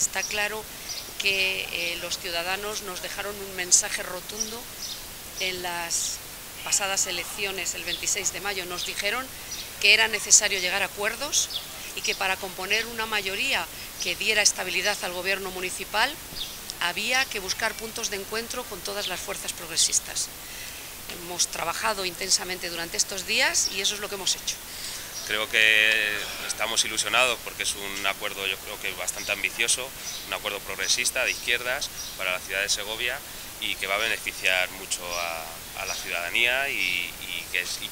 Está claro que los ciudadanos nos dejaron un mensaje rotundo en las pasadas elecciones, el 26 de mayo. Nos dijeron que era necesario llegar a acuerdos y que para componer una mayoría que diera estabilidad al gobierno municipal había que buscar puntos de encuentro con todas las fuerzas progresistas. Hemos trabajado intensamente durante estos días y eso es lo que hemos hecho. Creo que estamos ilusionados porque es un acuerdo, yo creo que bastante ambicioso, un acuerdo progresista de izquierdas para la ciudad de Segovia y que va a beneficiar mucho a la ciudadanía y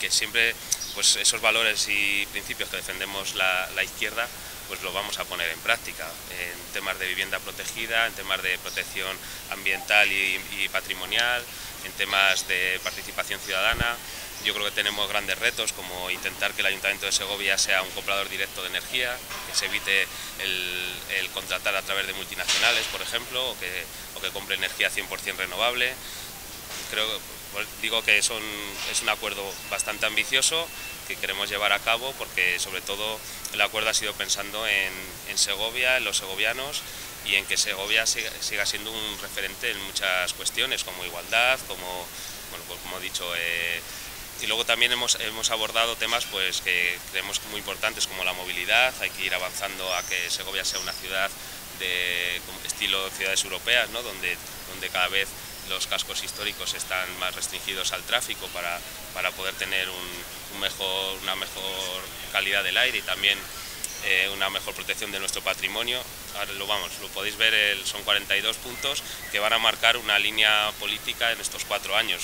que siempre pues esos valores y principios que defendemos la izquierda pues lo vamos a poner en práctica, en temas de vivienda protegida, en temas de protección ambiental y patrimonial, en temas de participación ciudadana. Yo creo que tenemos grandes retos, como intentar que el Ayuntamiento de Segovia sea un comprador directo de energía, que se evite el contratar a través de multinacionales, por ejemplo, o que compre energía 100% renovable. Creo, pues digo que es un acuerdo bastante ambicioso que queremos llevar a cabo porque sobre todo el acuerdo ha sido pensando en Segovia, en los segovianos y en que Segovia siga siendo un referente en muchas cuestiones como igualdad, como he dicho. Y luego también hemos abordado temas pues, que creemos muy importantes como la movilidad. Hay que ir avanzando a que Segovia sea una ciudad de estilo ciudades europeas, ¿no? donde cada vez los cascos históricos están más restringidos al tráfico para poder tener una mejor calidad del aire y también una mejor protección de nuestro patrimonio. Ahora lo podéis ver, son 42 puntos que van a marcar una línea política en estos 4 años.